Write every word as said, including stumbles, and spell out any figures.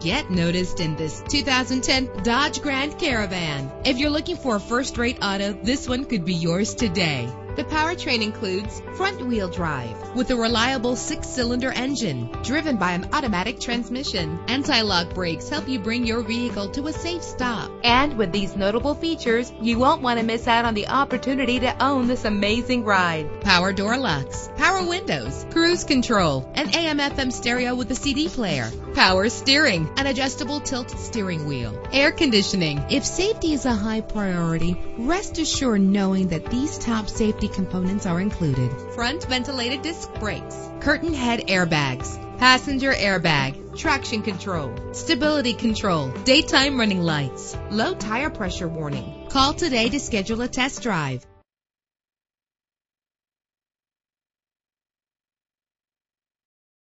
Get noticed in this two thousand ten Dodge Grand Caravan. If you're looking for a first-rate auto, this one could be yours today. The powertrain includes front-wheel drive with a reliable six-cylinder engine driven by an automatic transmission. Anti-lock brakes help you bring your vehicle to a safe stop. And with these notable features, you won't want to miss out on the opportunity to own this amazing ride. Power door locks, power windows, cruise control, an A M F M stereo with a C D player, power steering, an adjustable tilt steering wheel, air conditioning. If safety is a high priority, rest assured knowing that these top safety components are included: front ventilated disc brakes, curtain head airbags, passenger airbag, traction control, stability control, daytime running lights, low tire pressure warning. Call today to schedule a test drive.